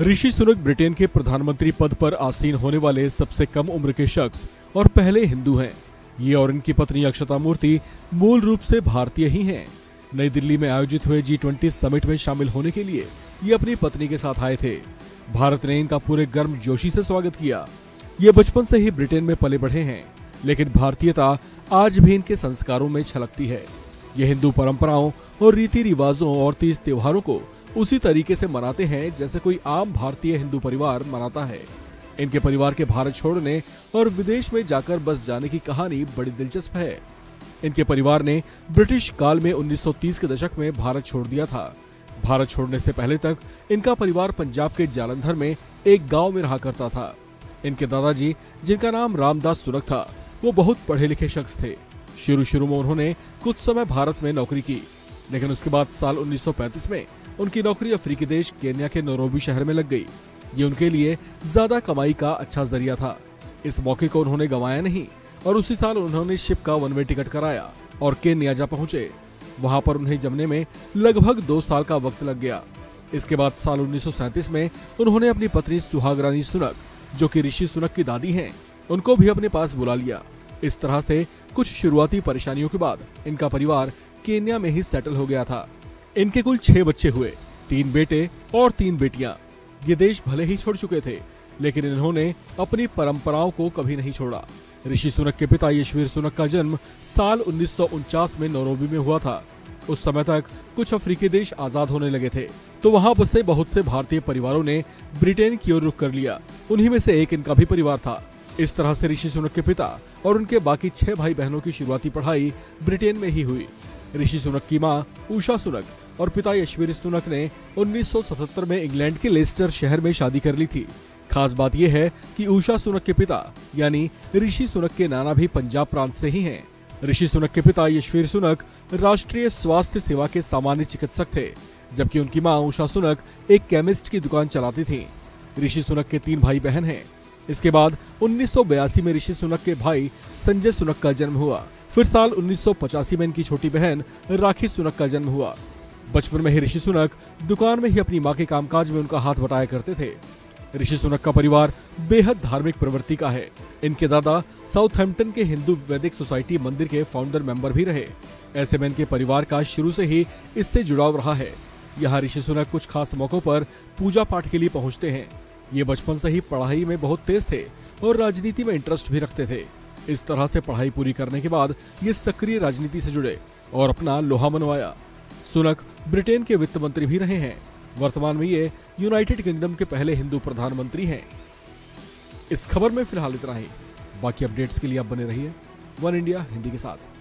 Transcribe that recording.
Rishi Sunak Britain के प्रधानमंत्री पद पर आसीन होने वाले सबसे कम उम्र के शख्स और पहले हिंदू हैं। ये और इनकी पत्नी अक्षता मूर्ति मूल रूप से भारतीय ही हैं। नई दिल्ली में आयोजित हुए G20 समिट में शामिल होने के लिए ये अपनी पत्नी के साथ आए थे। भारत ने इनका पूरे गर्मजोशी से स्वागत किया। ये बचपन से ही ब्रिटेन में पले बढ़े हैं, लेकिन भारतीयता आज भी इनके संस्कारों में छलकती है। ये हिंदू परंपराओं और रीति रिवाजों और तीज त्योहारों को उसी तरीके से मनाते हैं जैसे कोई आम भारतीय हिंदू परिवार मनाता है। इनके परिवार के भारत छोड़ने और विदेश में जाकर बस जाने की कहानी बड़ी दिलचस्प है। इनके परिवार ने ब्रिटिश काल में 1930 के दशक में भारत छोड़ दिया था। भारत छोड़ने से पहले तक इनका परिवार पंजाब के जालंधर में एक गांव में रहा करता था। इनके दादाजी, जिनका नाम रामदास सुनक था, वो बहुत पढ़े लिखे शख्स थे। शुरू में उन्होंने कुछ समय भारत में नौकरी की, लेकिन उसके बाद साल 1935 में उनकी नौकरी अफ्रीकी देश केन्या के नैरोबी शहर में लग गई। ये उनके लिए ज्यादा कमाई का अच्छा जरिया था। इस मौके को उन्होंने गंवाया नहीं और उसी साल उन्होंने शिप का वन वे टिकट कराया और केन्या जा पहुंचे। वहां पर उन्हें जमने में लगभग 2 साल का वक्त लग गया। इसके बाद साल 1937 में उन्होंने अपनी पत्नी सुहागरानी सुनक, जो कि ऋषि सुनक की दादी हैं, उनको भी अपने पास बुला लिया। इस तरह से कुछ शुरुआती परेशानियों के बाद इनका परिवार केन्या में ही सेटल हो गया था। इनके कुल 6 बच्चे हुए, 3 बेटे और 3 बेटियां। ये देश भले ही छोड़ चुके थे, लेकिन इन्होंने अपनी परंपराओं को कभी नहीं छोड़ा। ऋषि सुनक के पिता यशवीर सुनक का जन्म साल 1949 में नैरोबी में हुआ था। उस समय तक कुछ अफ्रीकी देश आजाद होने लगे थे, तो वहाँ बसे बहुत से भारतीय परिवारों ने ब्रिटेन की ओर रुख कर लिया। उन्हीं में से एक इनका भी परिवार था। इस तरह से ऋषि सुनक के पिता और उनके बाकी 6 भाई बहनों की शुरुआती पढ़ाई ब्रिटेन में ही हुई। ऋषि सुनक की मां उषा सुनक और पिता यशवीर सुनक ने 1977 में इंग्लैंड के लेस्टर शहर में शादी कर ली थी। खास बात यह है कि उषा सुनक के पिता यानी ऋषि सुनक के नाना भी पंजाब प्रांत से ही हैं। ऋषि सुनक के पिता यशवीर सुनक राष्ट्रीय स्वास्थ्य सेवा के सामान्य चिकित्सक थे, जबकि उनकी मां उषा सुनक एक केमिस्ट की दुकान चलाती थी। ऋषि सुनक के 3 भाई बहन हैं। इसके बाद 1982 में ऋषि सुनक के भाई संजय सुनक का जन्म हुआ। फिर साल 1985 में इनकी छोटी बहन राखी सुनक का जन्म हुआ। बचपन में ही ऋषि सुनक दुकान में ही अपनी मां के कामकाज में उनका हाथ बटाया करते थे। ऋषि सुनक का परिवार बेहद धार्मिक प्रवृत्ति का है। इनके दादा साउथहैम्पटन के हिंदू वैदिक सोसाइटी मंदिर के फाउंडर मेंबर भी रहे। ऐसे में इनके परिवार का शुरू से ही इससे जुड़ाव रहा है। यहाँ ऋषि सुनक कुछ खास मौकों पर पूजा पाठ के लिए पहुँचते हैं। ये बचपन से ही पढ़ाई में बहुत तेज थे और राजनीति में इंटरेस्ट भी रखते थे। इस तरह से पढ़ाई पूरी करने के बाद ये सक्रिय राजनीति से जुड़े और अपना लोहा मनवाया। सुनक ब्रिटेन के वित्त मंत्री भी रहे हैं। वर्तमान में ये यूनाइटेड किंगडम के पहले हिंदू प्रधानमंत्री हैं। इस खबर में फिलहाल इतना ही। बाकी अपडेट्स के लिए आप बने रहिए वन इंडिया हिंदी के साथ।